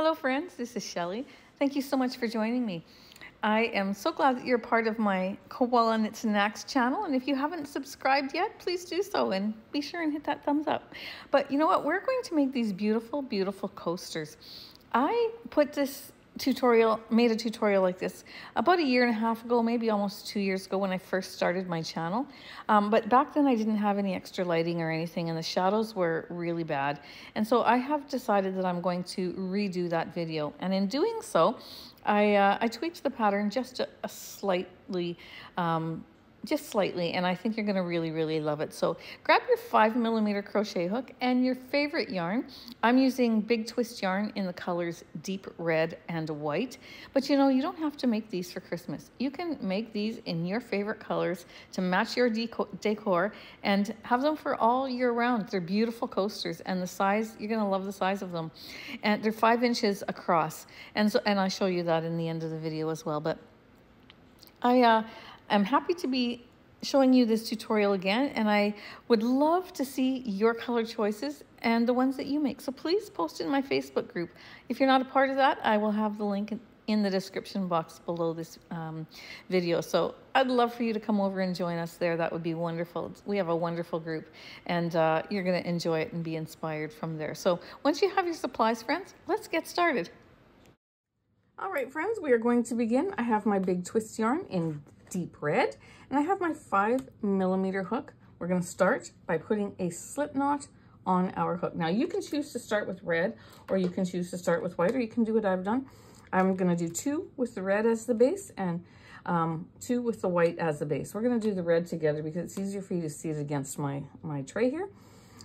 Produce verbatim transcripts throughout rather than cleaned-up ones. Hello friends, this is Shelley. Thank you so much for joining me. I am so glad that you're part of my Koala Knits and Knacks channel, and if you haven't subscribed yet, please do so and be sure and hit that thumbs up. But you know what, we're going to make these beautiful, beautiful coasters. I put this tutorial, made a tutorial like this about a year and a half ago, maybe almost two years ago when I first started my channel. Um, but back then I didn't have any extra lighting or anything, and the shadows were really bad. And so I have decided that I'm going to redo that video. And in doing so, I, uh, I tweaked the pattern just a, a slightly, um, just slightly, and I think you're going to really, really love it. So grab your five millimeter crochet hook and your favorite yarn. I'm using Big Twist yarn in the colors deep red and white, but you know, you don't have to make these for Christmas. You can make these in your favorite colors to match your decor and have them for all year round. They're beautiful coasters, and the size, you're going to love the size of them, and they're five inches across. And so, and I'll show you that in the end of the video as well, but I, uh, I'm happy to be showing you this tutorial again, and I would love to see your color choices and the ones that you make. So please post in my Facebook group. If you're not a part of that, I will have the link in the description box below this um, video. So I'd love for you to come over and join us there. That would be wonderful. We have a wonderful group, and uh, you're going to enjoy it and be inspired from there. So once you have your supplies, friends, let's get started. All right, friends, we are going to begin. I have my Big Twist yarn in deep red, and I have my five millimeter hook. We're going to start by putting a slip knot on our hook. Now you can choose to start with red, or you can choose to start with white, or you can do what I've done. I'm going to do two with the red as the base and um, two with the white as the base. We're going to do the red together because it's easier for you to see it against my, my tray here.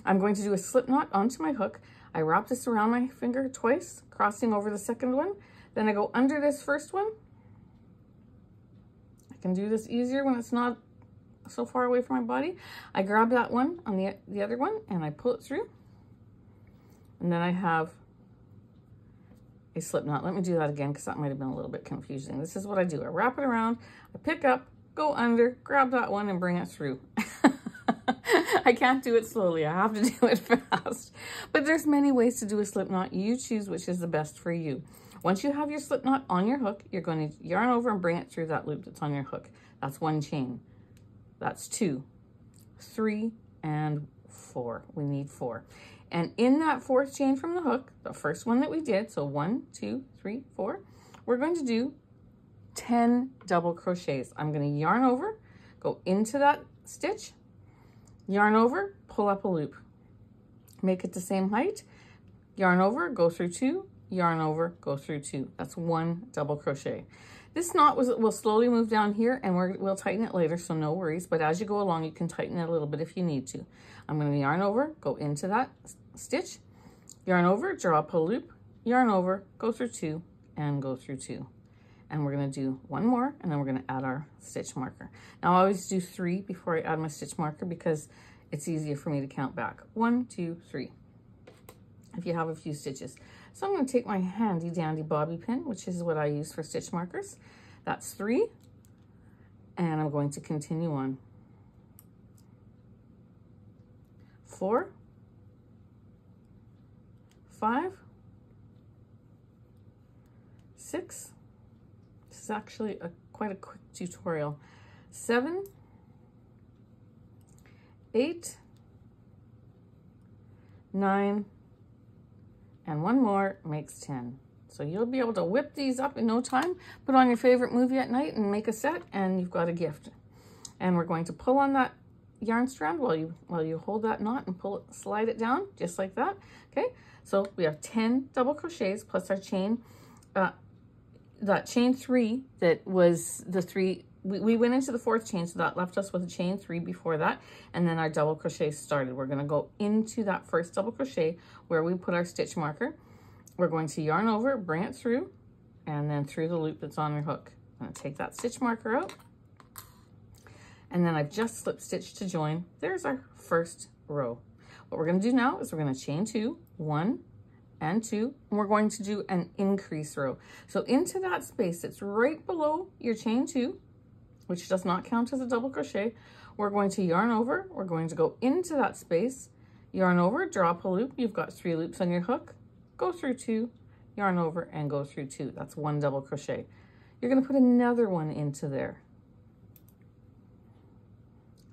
I'm going to do a slip knot onto my hook. I wrap this around my finger twice, crossing over the second one. Then I go under this first one. Can do this easier when it's not so far away from my body. I grab that one on the, the other one, and I pull it through, and then I have a slip knot. Let me do that again because that might have been a little bit confusing. This is what I do. I wrap it around, I pick up, go under, grab that one, and bring it through. I can't do it slowly. I have to do it fast. But there's many ways to do a slip knot. You choose which is the best for you. Once you have your slip knot on your hook, you're going to yarn over and bring it through that loop that's on your hook. That's one chain. That's two, three, and four. We need four. And in that fourth chain from the hook, the first one that we did, so one, two, three, four, we're going to do ten double crochets. I'm going to yarn over, go into that stitch, yarn over, pull up a loop. Make it the same height, yarn over, go through two, yarn over, go through two. That's one double crochet. This knot was, will slowly move down here, and we're, we'll tighten it later, so no worries. But as you go along, you can tighten it a little bit if you need to. I'm going to yarn over, go into that stitch, yarn over, draw up a loop, yarn over, go through two, and go through two. And we're going to do one more, and then we're going to add our stitch marker. Now I always do three before I add my stitch marker because it's easier for me to count back. One, two, three. If you have a few stitches. So I'm going to take my handy dandy bobby pin, which is what I use for stitch markers. That's three, and I'm going to continue on. Four, five, six. This is actually a quite a quick tutorial. Seven, eight, nine, and one more makes ten. So you'll be able to whip these up in no time, put on your favorite movie at night and make a set, and you've got a gift. And we're going to pull on that yarn strand while you while you hold that knot and pull it, slide it down just like that. Okay, so we have ten double crochets plus our chain, uh, that chain three that was the three, we, we went into the fourth chain, so that left us with a chain three before that, and then our double crochet started. We're going to go into that first double crochet where we put our stitch marker. We're going to yarn over, bring it through, and then through the loop that's on your hook. I'm going to take that stitch marker out, and then I've just slip stitched to join. There's our first row. What we're going to do now is we're going to chain two, one, and two, and we're going to do an increase row. So into that space that's right below your chain two, which does not count as a double crochet, we're going to yarn over, we're going to go into that space, yarn over, draw up a loop, you've got three loops on your hook, go through two, yarn over, and go through two. That's one double crochet. You're going to put another one into there.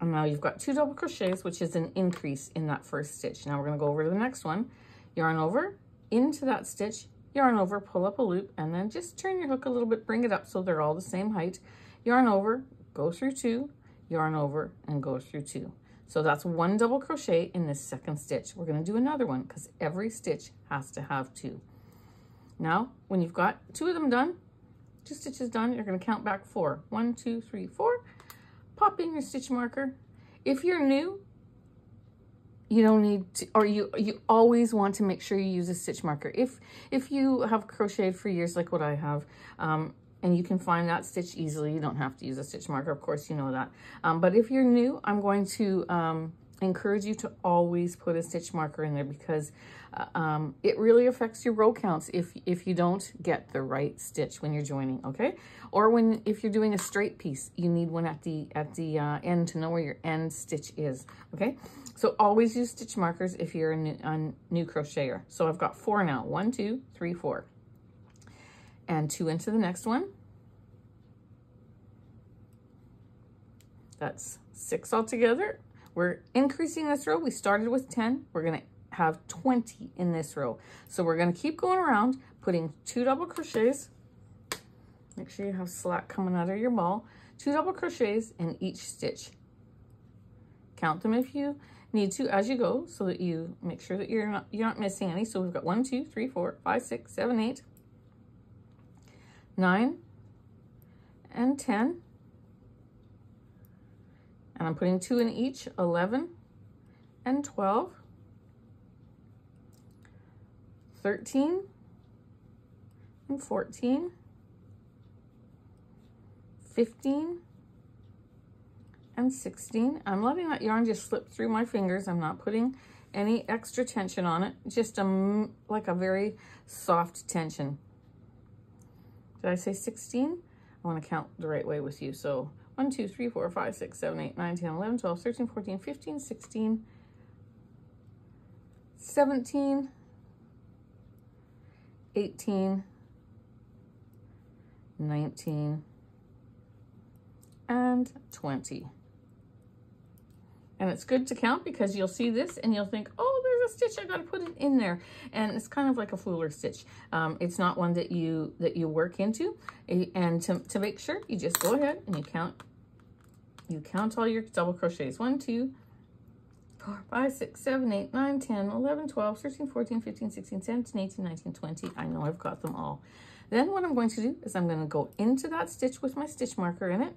And now you've got two double crochets, which is an increase in that first stitch. Now we're going to go over to the next one, yarn over, into that stitch, yarn over, pull up a loop, and then just turn your hook a little bit, bring it up so they're all the same height, yarn over, go through two, yarn over, and go through two. So that's one double crochet in this second stitch. We're going to do another one because every stitch has to have two. Now, when you've got two of them done, two stitches done, you're going to count back four. One, two, three, four. Pop in your stitch marker. If you're new, you don't need to, or you you always want to make sure you use a stitch marker. If if you have crocheted for years like what I have, um, and you can find that stitch easily, you don't have to use a stitch marker, of course you know that. Um, but if you're new, I'm going to um, encourage you to always put a stitch marker in there because uh, um, it really affects your row counts if if you don't get the right stitch when you're joining, okay? Or when if you're doing a straight piece, you need one at the at the uh, end to know where your end stitch is, okay? So always use stitch markers if you're a new, a new crocheter. So I've got four now, one, two, three, four. And two into the next one. That's six altogether. We're increasing this row. We started with ten. We're gonna have twenty in this row. So we're gonna keep going around, putting two double crochets. Make sure you have slack coming out of your ball. Two double crochets in each stitch. Count them if you need to as you go so that you make sure that you're not, you're not missing any. So we've got one, two, three, four, five, six, seven, eight, nine and ten, and I'm putting two in each, eleven and twelve, thirteen and fourteen, fifteen and sixteen. I'm letting that yarn just slip through my fingers. I'm not putting any extra tension on it, just a, like a very soft tension. Did I say sixteen? I want to count the right way with you. So one, two, three, four, five, six, seven, eight, nine, ten, eleven, twelve, thirteen, fourteen, fifteen, sixteen, seventeen, eighteen, nineteen, and twenty. And it's good to count because you'll see this and you'll think, oh, there's a stitch, I gotta put it in there. And it's kind of like a fooler stitch. Um, it's not one that you that you work into. And to, to make sure, you just go ahead and you count, you count all your double crochets. One, two, four, five, six, seven, eight, nine, ten, eleven, twelve, thirteen, fourteen, fifteen, sixteen, seventeen, eighteen, nineteen, twenty. I know I've got them all. Then what I'm going to do is I'm gonna go into that stitch with my stitch marker in it.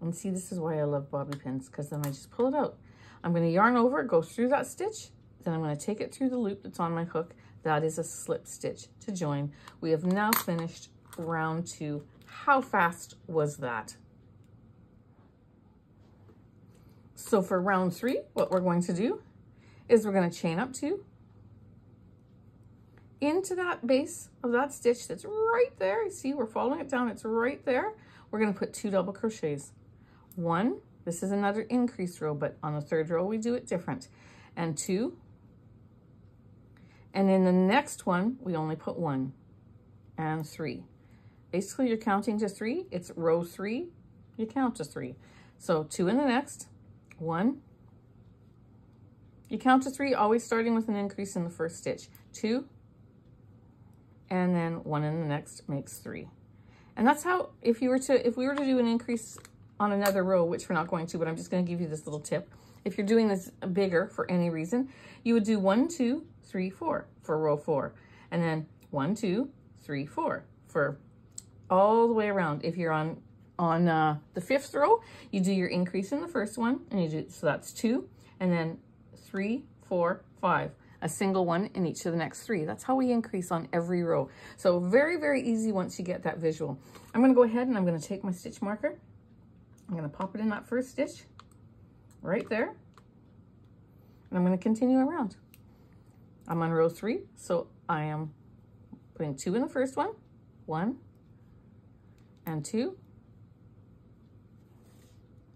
And see, this is why I love bobby pins, because then I just pull it out. I'm going to yarn over, go through that stitch, then I'm going to take it through the loop that's on my hook. That is a slip stitch to join. We have now finished round two. How fast was that? So for round three, what we're going to do is we're going to chain up two into that base of that stitch that's right there. You see, we're following it down. It's right there. We're going to put two double crochets. One, this is another increase row, but on the third row, we do it different. And two, and in the next one, we only put one and three. Basically, you're counting to three. It's row three, you count to three. So two in the next, one, you count to three, always starting with an increase in the first stitch. Two, and then one in the next makes three. And that's how, if you were to, if we were to do an increase on another row, which we're not going to, but I'm just going to give you this little tip. If you're doing this bigger for any reason, you would do one, two, three, four for row four, and then one, two, three, four for all the way around. If you're on on uh, the fifth row, you do your increase in the first one, and you do so that's two, and then three, four, five. A single one in each of the next three. That's how we increase on every row. So very, very easy once you get that visual. I'm going to go ahead and I'm going to take my stitch marker. I'm going to pop it in that first stitch right there. And I'm going to continue around. I'm on row three, so I am putting two in the first one, one, and two,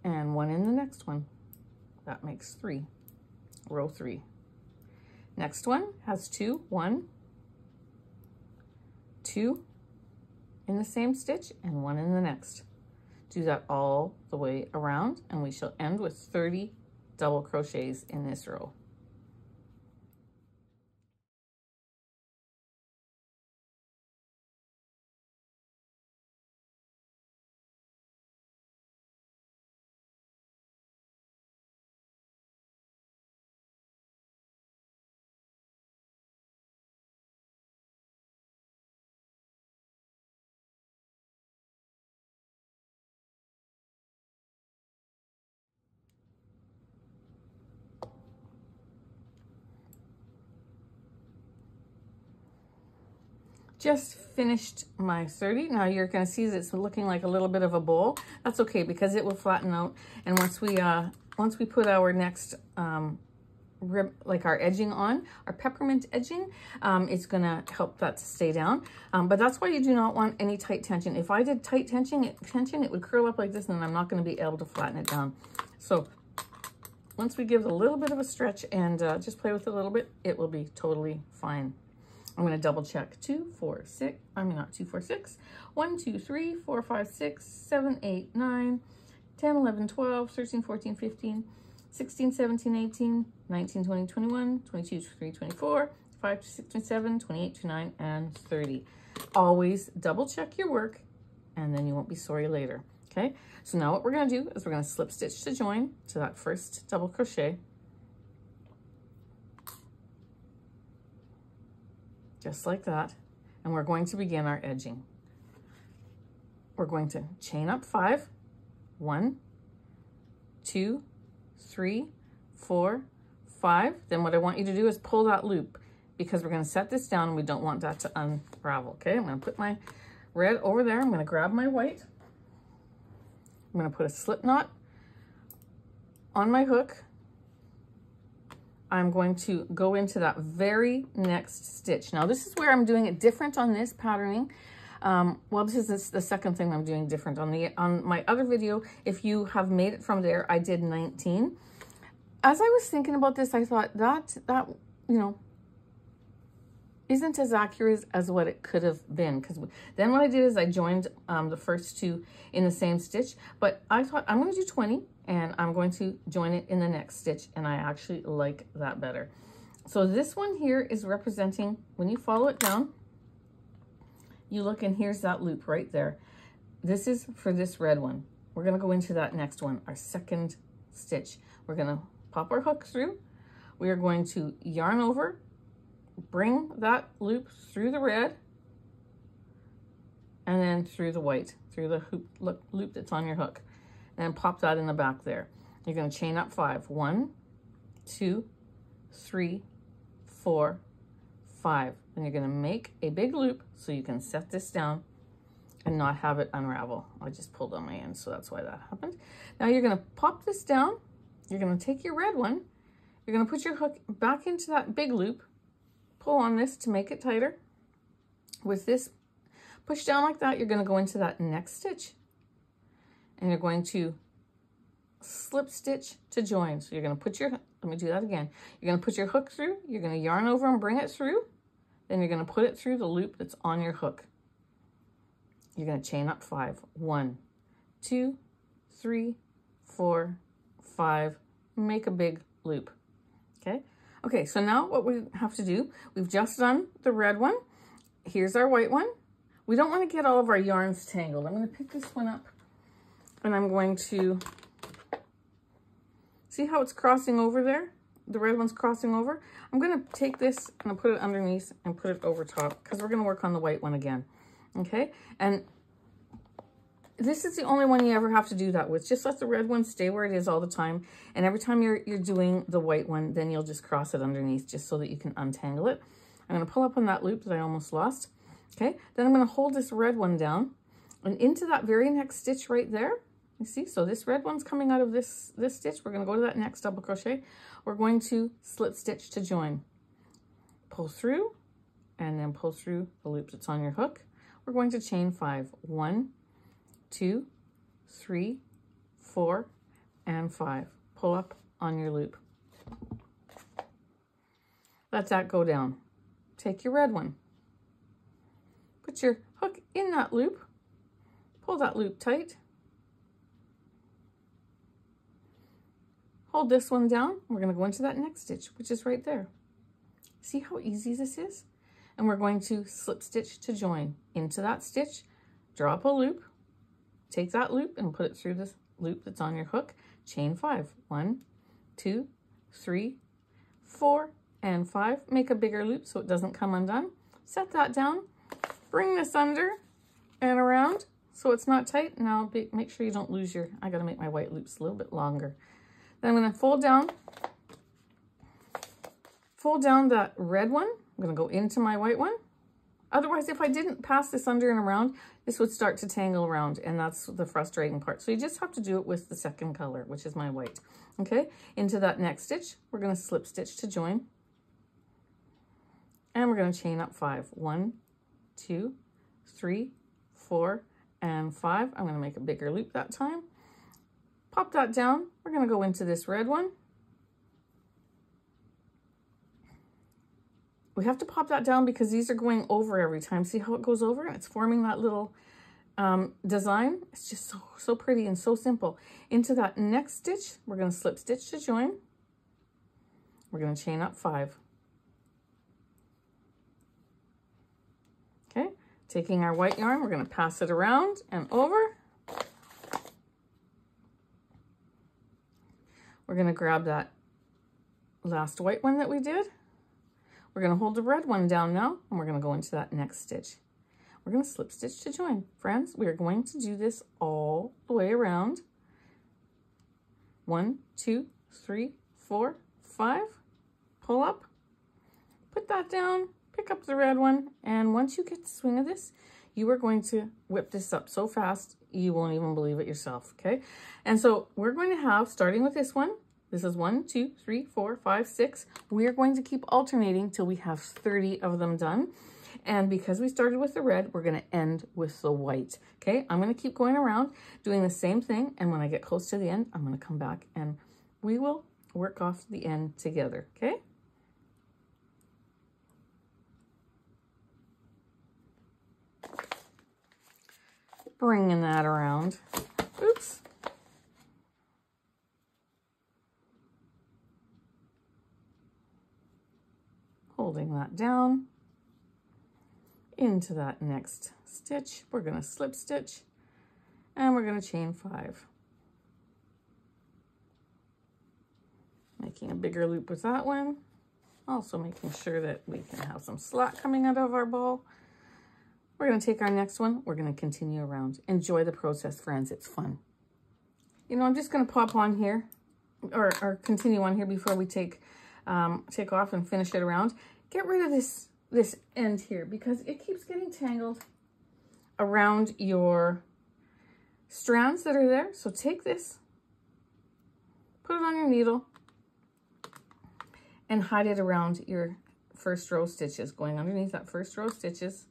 and one in the next one. That makes three, row three. Next one has two, one, two in the same stitch and one in the next. Do that all the way around, and we shall end with thirty double crochets in this row. Just finished my thirty. Now you're gonna see that it's looking like a little bit of a bowl. That's okay, because it will flatten out. And once we uh, once we put our next um, rib, like our edging on, our peppermint edging, um, it's gonna help that to stay down. Um, but that's why you do not want any tight tension. If I did tight tension, it, tension, it would curl up like this, and I'm not gonna be able to flatten it down. So once we give it a little bit of a stretch and uh, just play with it a little bit, it will be totally fine. I'm going to double check two, four, six, I mean not two, four, six, one, two, three, four, five, six, seven, eight, nine, ten, eleven, twelve, thirteen, fourteen, fifteen, sixteen, seventeen, eighteen, nineteen, twenty, twenty-one, twenty-two, twenty-three, twenty-four, twenty-five, twenty-six, twenty-seven, twenty-eight, twenty-nine, and thirty. Always double check your work, and then you won't be sorry later, okay? So now what we're going to do is we're going to slip stitch to join to that first double crochet. Just like that, and we're going to begin our edging. We're going to chain up five, one, two, three, four, five. Then what I want you to do is pull that loop, because we're going to set this down and we don't want that to unravel, okay? I'm going to put my red over there. I'm going to grab my white. I'm going to put a slip knot on my hook. I'm going to go into that very next stitch. Now this is where I'm doing it different on this patterning. Um, well, this is the second thing I'm doing different. On the on my other video, if you have made it from there, I did nineteen. As I was thinking about this, I thought that, that you know, isn't as accurate as what it could have been. Because then what I did is I joined um, the first two in the same stitch, but I thought I'm gonna do twenty. And I'm going to join it in the next stitch, and I actually like that better. So this one here is representing, when you follow it down, you look and here's that loop right there. This is for this red one. We're gonna go into that next one, our second stitch. We're gonna pop our hook through. We are going to yarn over, bring that loop through the red, and then through the white, through the hoop, look, loop that's on your hook. And pop that in the back there. You're going to chain up five. One, two, three, four, five. And you're going to make a big loop so you can set this down and not have it unravel. I just pulled on my end, so that's why that happened. Now you're going to pop this down. You're going to take your red one. You're going to put your hook back into that big loop. Pull on this to make it tighter. With this push down like that, you're going to go into that next stitch. And you're going to slip stitch to join. So you're going to put your, let me do that again. You're going to put your hook through, you're going to yarn over and bring it through. Then you're going to put it through the loop that's on your hook. You're going to chain up five. One, two, three, four, five. Make a big loop. Okay. Okay. So now what we have to do, we've just done the red one. Here's our white one. We don't want to get all of our yarns tangled. I'm going to pick this one up. And I'm going to, see how it's crossing over there? The red one's crossing over. I'm gonna take this and I'll put it underneath and put it over top, because we're gonna work on the white one again, okay? And this is the only one you ever have to do that with. Just let the red one stay where it is all the time. And every time you're, you're doing the white one, then you'll just cross it underneath just so that you can untangle it. I'm gonna pull up on that loop that I almost lost, okay? Then I'm gonna hold this red one down and into that very next stitch right there. You see, so this red one's coming out of this, this stitch. We're going to go to that next double crochet. We're going to slip stitch to join. Pull through, and then pull through the loop that's on your hook. We're going to chain five. One, two, three, four, and five. Pull up on your loop. Let that go down. Take your red one. put your hook in that loop, pull that loop tight, hold this one down. We're going to go into that next stitch, which is right there. See how easy this is? And we're going to slip stitch to join into that stitch, draw up a loop, take that loop and put it through this loop that's on your hook, chain five. One, two, three, four, and five. Make a bigger loop so it doesn't come undone. Set that down, bring this under and around so it's not tight. Now be, make sure you don't lose your, I gotta make my white loops a little bit longer. Then I'm gonna fold down, fold down that red one. I'm gonna go into my white one. Otherwise, if I didn't pass this under and around, this would start to tangle around, and that's the frustrating part. So you just have to do it with the second color, which is my white. Okay, into that next stitch, we're gonna slip stitch to join. And we're gonna chain up five. One, two, three, four, and five. I'm gonna make a bigger loop that time. Pop that down. We're gonna go into this red one. We have to pop that down because these are going over every time. See how it goes over? It's forming that little um, design. It's just so, so pretty and so simple. Into that next stitch, we're going to slip stitch to join. We're going to chain up five. Okay, taking our white yarn, we're going to pass it around and over. We're going to grab that last white one that we did. We're going to hold the red one down now, and we're going to go into that next stitch. We're going to slip stitch to join. Friends, we are going to do this all the way around. One, two, three, four, five. Pull up, put that down, pick up the red one, and once you get the swing of this, you are going to whip this up so fast, you won't even believe it yourself, okay? And so we're going to have, starting with this one, this is one, two, three, four, five, six. We are going to keep alternating till we have thirty of them done. And because we started with the red, we're gonna end with the white, okay? I'm gonna keep going around doing the same thing. And when I get close to the end, I'm gonna come back and we will work off the end together, okay? Bringing that around, oops. Holding that down into that next stitch, we're going to slip stitch and we're going to chain five. Making a bigger loop with that one. Also making sure that we can have some slack coming out of our ball. We're going to take our next one. We're going to continue around. Enjoy the process, friends. It's fun. You know, I'm just going to pop on here or, or continue on here before we take Um, take off and finish it around. Get rid of this this end here because it keeps getting tangled around your strands that are there. So take this, put it on your needle, and hide it around your first row stitches, going underneath that first row stitches.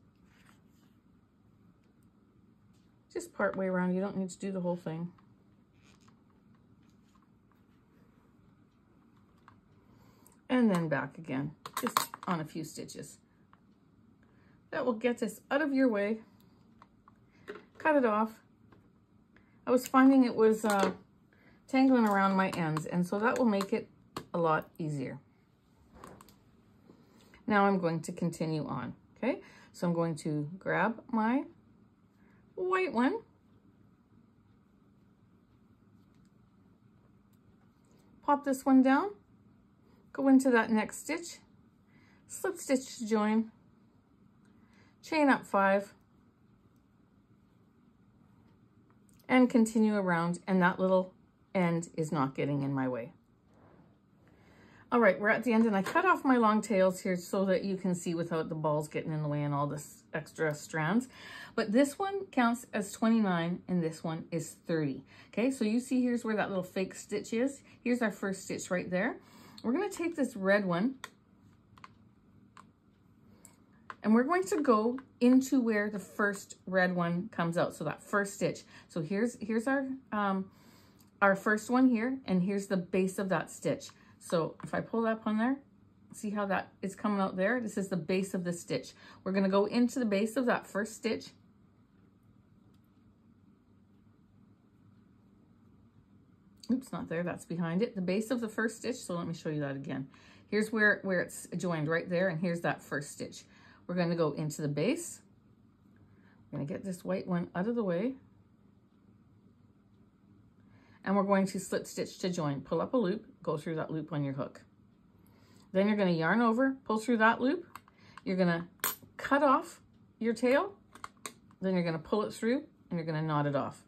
Just part way around. You don't need to do the whole thing. And then back again, just on a few stitches. That will get this out of your way. Cut it off. I was finding it was uh, tangling around my ends, and so that will make it a lot easier. Now I'm going to continue on, okay? So I'm going to grab my white one. Pop this one down. Go into that next stitch, slip stitch to join, chain up five, and continue around, and that little end is not getting in my way. All right, we're at the end, and I cut off my long tails here so that you can see without the balls getting in the way and all this extra strands. But this one counts as twenty-nine, and this one is thirty. Okay, so you see here's where that little fake stitch is. Here's our first stitch right there. We're going to take this red one and we're going to go into where the first red one comes out. So that first stitch. So here's, here's our, um, our first one here, and here's the base of that stitch. So if I pull up on there, see how that is coming out there? This is the base of the stitch. We're going to go into the base of that first stitch. Oops, not there, that's behind it. The base of the first stitch, so let me show you that again. Here's where, where it's joined right there, and here's that first stitch. We're going to go into the base. I'm going to get this white one out of the way. And we're going to slip stitch to join. Pull up a loop, go through that loop on your hook. Then you're going to yarn over, pull through that loop. You're going to cut off your tail. Then you're going to pull it through, and you're going to knot it off.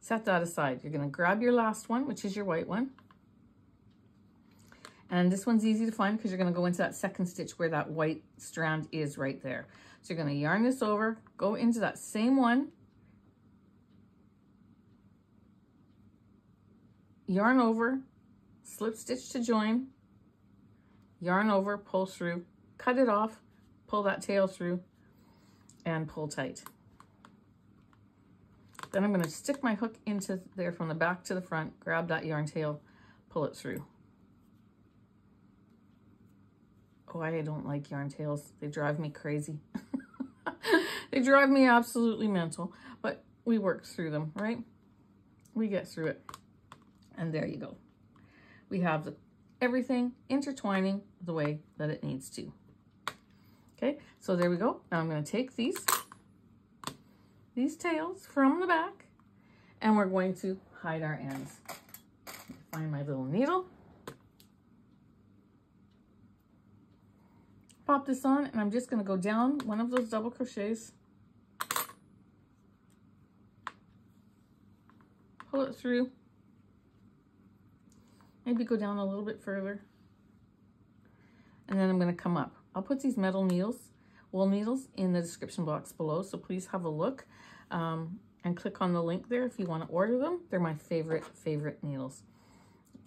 Set that aside. You're going to grab your last one, which is your white one. And this one's easy to find because you're going to go into that second stitch where that white strand is right there. So you're going to yarn this over, go into that same one, yarn over, slip stitch to join, yarn over, pull through, cut it off, pull that tail through, and pull tight. Then I'm going to stick my hook into there from the back to the front, grab that yarn tail, pull it through. Oh, I don't like yarn tails. They drive me crazy. They drive me absolutely mental, but we work through them, right? We get through it. And there you go. We have the, everything intertwining the way that it needs to. Okay, so there we go. Now I'm going to take these, these tails from the back, and we're going to hide our ends. Find my little needle. Pop this on, and I'm just going to go down one of those double crochets, pull it through, maybe go down a little bit further, and then I'm going to come up. I'll put these metal needles, wool needles, in the description box below, so please have a look um, and click on the link there if you want to order them. They're my favorite, favorite needles.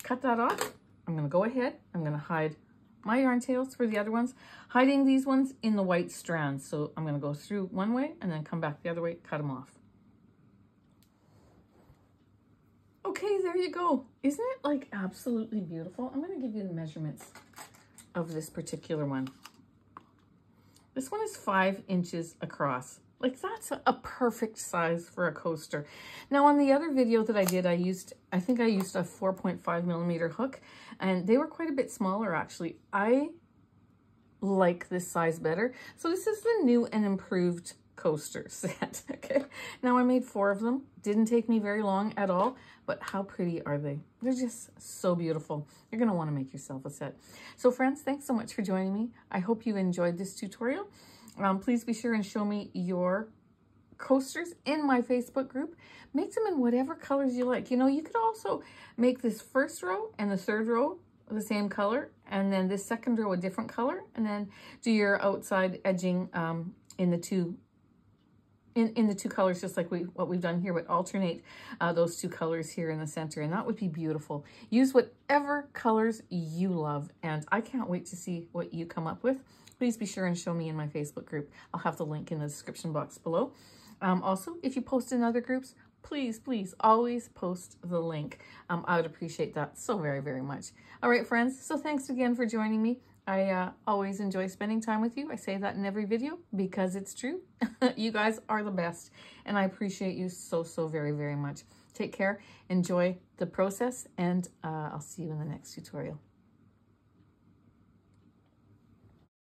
Cut that off. I'm going to go ahead. I'm going to hide my yarn tails for the other ones, hiding these ones in the white strands. So I'm going to go through one way and then come back the other way, cut them off. Okay, there you go. Isn't it like absolutely beautiful? I'm going to give you the measurements of this particular one. This one is five inches across. Like, that's a perfect size for a coaster. Now, on the other video that I did, I used, I think I used a four point five millimeter hook, and they were quite a bit smaller, actually. I like this size better. So this is the new and improved coaster set, okay? Now, I made four of them. Didn't take me very long at all, but how pretty are they? They're just so beautiful. You're gonna wanna make yourself a set. So friends, thanks so much for joining me. I hope you enjoyed this tutorial. Um, please be sure and show me your coasters in my Facebook group. Make them in whatever colors you like. You know, you could also make this first row and the third row the same color, and then this second row a different color, and then do your outside edging um, in the two in, in the two colors, just like we what we've done here, but alternate uh, those two colors here in the center, and that would be beautiful. Use whatever colors you love, and I can't wait to see what you come up with. Please be sure and show me in my Facebook group. I'll have the link in the description box below. Um, also, if you post in other groups, please, please always post the link. Um, I would appreciate that so very, very much. All right, friends. So thanks again for joining me. I uh, always enjoy spending time with you. I say that in every video because it's true. You guys are the best, and I appreciate you so, so very, very much. Take care. Enjoy the process, and uh, I'll see you in the next tutorial.